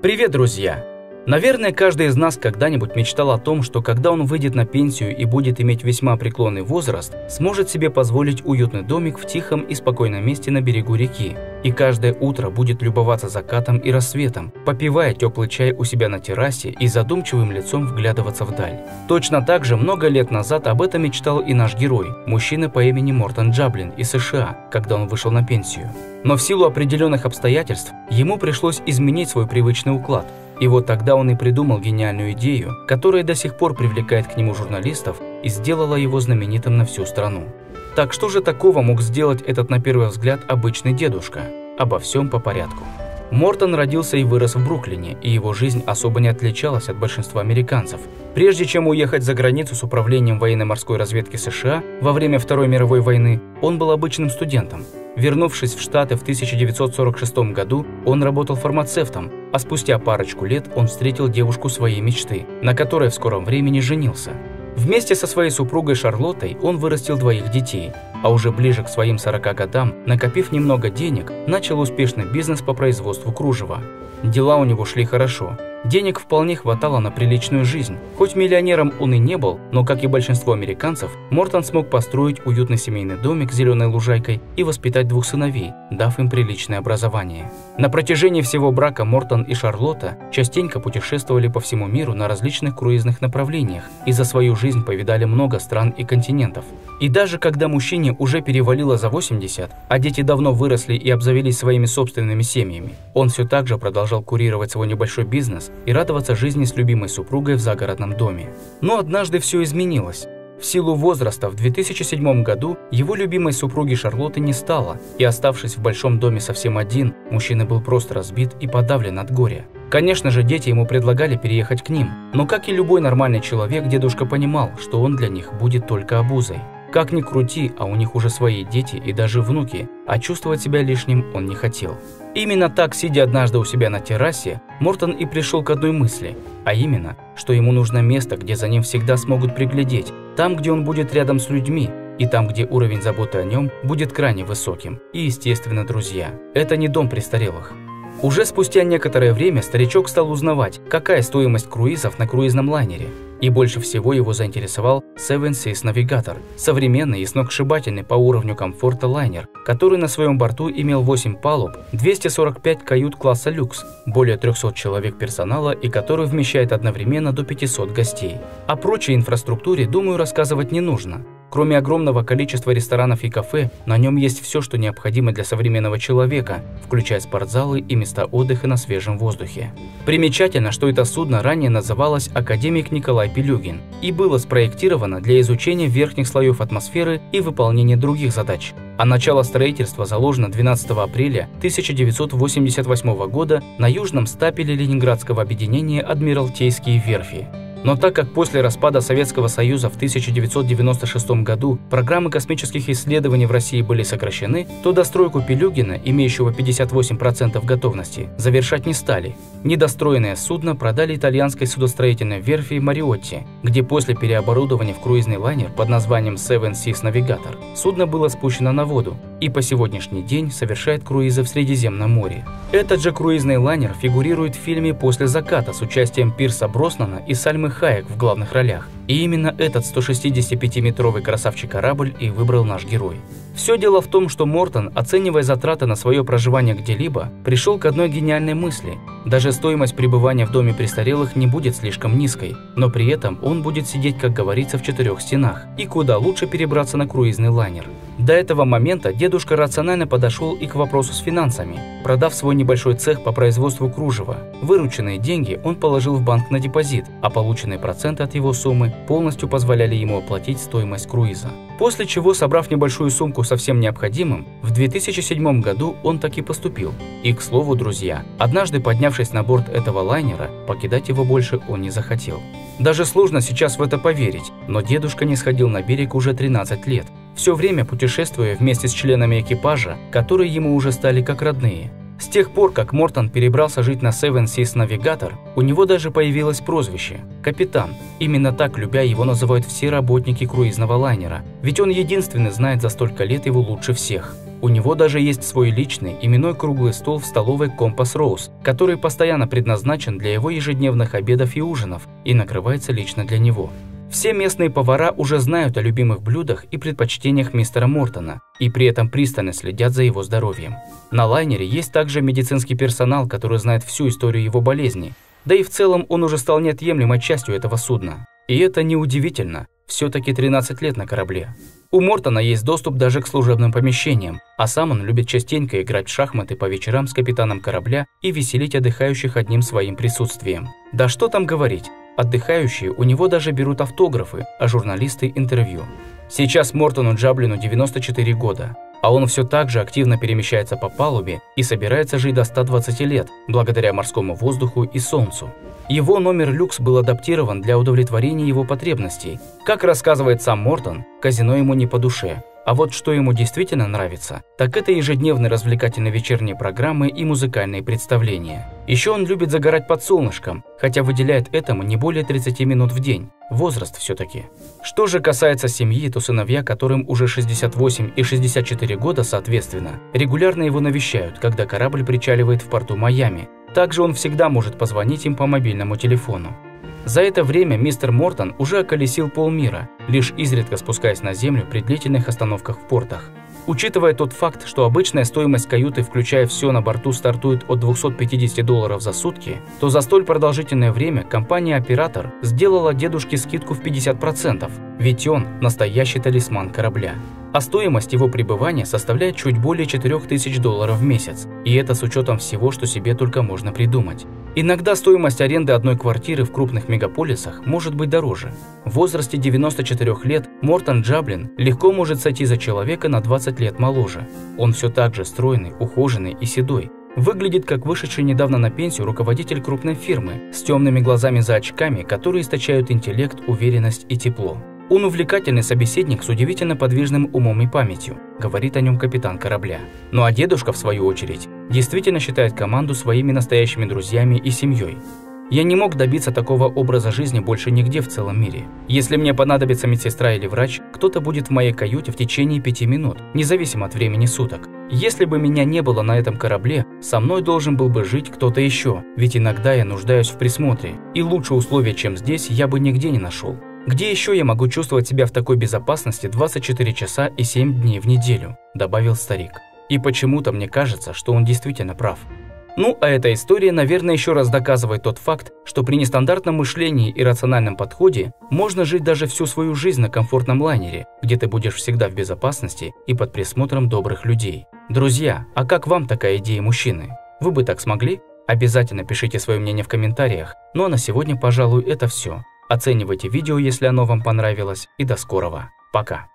Привет, друзья! Наверное, каждый из нас когда-нибудь мечтал о том, что когда он выйдет на пенсию и будет иметь весьма преклонный возраст, сможет себе позволить уютный домик в тихом и спокойном месте на берегу реки. И каждое утро будет любоваться закатом и рассветом, попивая теплый чай у себя на террасе и задумчивым лицом вглядываться вдаль. Точно так же много лет назад об этом мечтал и наш герой, мужчина по имени Мортон Джаблин из США, когда он вышел на пенсию. Но в силу определенных обстоятельств ему пришлось изменить свой привычный уклад. И вот тогда он и придумал гениальную идею, которая до сих пор привлекает к нему журналистов и сделала его знаменитым на всю страну. Так что же такого мог сделать этот, на первый взгляд, обычный дедушка? Обо всем по порядку. Мортон родился и вырос в Бруклине, и его жизнь особо не отличалась от большинства американцев. Прежде чем уехать за границу с управлением военно-морской разведки США во время Второй мировой войны, он был обычным студентом. Вернувшись в Штаты в 1946 году, он работал фармацевтом, а спустя парочку лет он встретил девушку своей мечты, на которой в скором времени женился. Вместе со своей супругой Шарлоттой он вырастил двоих детей, а уже ближе к своим 40 годам, накопив немного денег, начал успешный бизнес по производству кружева. Дела у него шли хорошо, денег вполне хватало на приличную жизнь. Хоть миллионером он и не был, но, как и большинство американцев, Мортон смог построить уютный семейный домик с зеленой лужайкой и воспитать двух сыновей, дав им приличное образование. На протяжении всего брака Мортон и Шарлотта частенько путешествовали по всему миру на различных круизных направлениях и за свою жизнь повидали много стран и континентов. И даже когда мужчине уже перевалило за 80, а дети давно выросли и обзавелись своими собственными семьями, он все так же продолжал курировать свой небольшой бизнес и радоваться жизни с любимой супругой в загородном доме. Но однажды все изменилось. В силу возраста в 2007 году его любимой супруги Шарлотты не стало, и, оставшись в большом доме совсем один, мужчина был просто разбит и подавлен от горя. Конечно же, дети ему предлагали переехать к ним, но, как и любой нормальный человек, дедушка понимал, что он для них будет только обузой. Как ни крути, а у них уже свои дети и даже внуки, а чувствовать себя лишним он не хотел. Именно так, сидя однажды у себя на террасе, Мортон и пришел к одной мысли, а именно, что ему нужно место, где за ним всегда смогут приглядеть, там, где он будет рядом с людьми, и там, где уровень заботы о нем будет крайне высоким, и, естественно, друзья. Это не дом престарелых. Уже спустя некоторое время старичок стал узнавать, какая стоимость круизов на круизном лайнере. И больше всего его заинтересовал Seven Seas Navigator – современный и сногсшибательный по уровню комфорта лайнер, который на своем борту имел 8 палуб, 245 кают класса люкс, более 300 человек персонала и который вмещает одновременно до 500 гостей. О прочей инфраструктуре, думаю, рассказывать не нужно. Кроме огромного количества ресторанов и кафе, на нем есть все, что необходимо для современного человека, включая спортзалы и места отдыха на свежем воздухе. Примечательно, что это судно ранее называлось «Академик Николай Пелюгин» и было спроектировано для изучения верхних слоев атмосферы и выполнения других задач. А начало строительства заложено 12 апреля 1988 года на южном стапеле Ленинградского объединения Адмиралтейские верфи. Но так как после распада Советского Союза в 1996 году программы космических исследований в России были сокращены, то достройку Пелюгина, имеющего 58% готовности, завершать не стали. Недостроенное судно продали итальянской судостроительной верфи Мариотти, где после переоборудования в круизный лайнер под названием Seven Seas Navigator судно было спущено на воду и по сегодняшний день совершает круизы в Средиземном море. Этот же круизный лайнер фигурирует в фильме «После заката» с участием Пирса Броснана и Сальмы Хайек в главных ролях. И именно этот 165-метровый красавчик-корабль и выбрал наш герой. Все дело в том, что Мортон, оценивая затраты на свое проживание где-либо, пришел к одной гениальной мысли. Даже стоимость пребывания в доме престарелых не будет слишком низкой, но при этом он будет сидеть, как говорится, в четырех стенах, и куда лучше перебраться на круизный лайнер. До этого момента дедушка рационально подошел и к вопросу с финансами, продав свой небольшой цех по производству кружева. Вырученные деньги он положил в банк на депозит, а полученные проценты от его суммы полностью позволяли ему оплатить стоимость круиза. После чего, собрав небольшую сумку со всем необходимым, в 2007 году он так и поступил. И, к слову, друзья, однажды, поднявшись на борт этого лайнера, покидать его больше он не захотел. Даже сложно сейчас в это поверить, но дедушка не сходил на берег уже 13 лет, все время путешествуя вместе с членами экипажа, которые ему уже стали как родные. С тех пор, как Мортон перебрался жить на Seven Seas Navigator, у него даже появилось прозвище – «Капитан». Именно так, любя, его называют все работники круизного лайнера, ведь он единственный знает за столько лет его лучше всех. У него даже есть свой личный именной круглый стол в столовой Compass Rose, который постоянно предназначен для его ежедневных обедов и ужинов и накрывается лично для него. Все местные повара уже знают о любимых блюдах и предпочтениях мистера Мортона и при этом пристально следят за его здоровьем. На лайнере есть также медицинский персонал, который знает всю историю его болезни, да и в целом он уже стал неотъемлемой частью этого судна. И это неудивительно, все-таки 13 лет на корабле. У Мортона есть доступ даже к служебным помещениям, а сам он любит частенько играть в шахматы по вечерам с капитаном корабля и веселить отдыхающих одним своим присутствием. Да что там говорить, отдыхающие у него даже берут автографы, а журналисты – интервью. Сейчас Мортону Джаблину 94 года, а он все так же активно перемещается по палубе и собирается жить до 120 лет, благодаря морскому воздуху и солнцу. Его номер люкс был адаптирован для удовлетворения его потребностей. Как рассказывает сам Мортон, казино ему не по душе. А вот что ему действительно нравится, так это ежедневные развлекательные вечерние программы и музыкальные представления. Еще он любит загорать под солнышком, хотя выделяет этому не более 30 минут в день. Возраст все-таки. Что же касается семьи, то сыновья, которым уже 68 и 64 года соответственно, регулярно его навещают, когда корабль причаливает в порту Майами. Также он всегда может позвонить им по мобильному телефону. За это время мистер Мортон уже околесил полмира, лишь изредка спускаясь на землю при длительных остановках в портах. Учитывая тот факт, что обычная стоимость каюты, включая все на борту, стартует от $250 за сутки, то за столь продолжительное время компания «Оператор» сделала дедушке скидку в 50%, ведь он – настоящий талисман корабля. А стоимость его пребывания составляет чуть более $4000 в месяц, и это с учетом всего, что себе только можно придумать. Иногда стоимость аренды одной квартиры в крупных мегаполисах может быть дороже. В возрасте 94 лет Мортон Джаблин легко может сойти за человека на 20 лет моложе. Он все так же стройный, ухоженный и седой. Выглядит как вышедший недавно на пенсию руководитель крупной фирмы с темными глазами за очками, которые источают интеллект, уверенность и тепло. Он увлекательный собеседник с удивительно подвижным умом и памятью, говорит о нем капитан корабля. Ну а дедушка, в свою очередь, действительно считает команду своими настоящими друзьями и семьей. Я не мог добиться такого образа жизни больше нигде в целом мире. Если мне понадобится медсестра или врач, кто-то будет в моей каюте в течение 5 минут, независимо от времени суток. Если бы меня не было на этом корабле, со мной должен был бы жить кто-то еще, ведь иногда я нуждаюсь в присмотре, и лучше условия, чем здесь, я бы нигде не нашел. «Где еще я могу чувствовать себя в такой безопасности 24 часа и 7 дней в неделю?» – добавил старик. И почему-то мне кажется, что он действительно прав. Ну, а эта история, наверное, еще раз доказывает тот факт, что при нестандартном мышлении и рациональном подходе можно жить даже всю свою жизнь на комфортном лайнере, где ты будешь всегда в безопасности и под присмотром добрых людей. Друзья, а как вам такая идея мужчины? Вы бы так смогли? Обязательно пишите свое мнение в комментариях. Ну а на сегодня, пожалуй, это все. Оценивайте видео, если оно вам понравилось, и до скорого. Пока!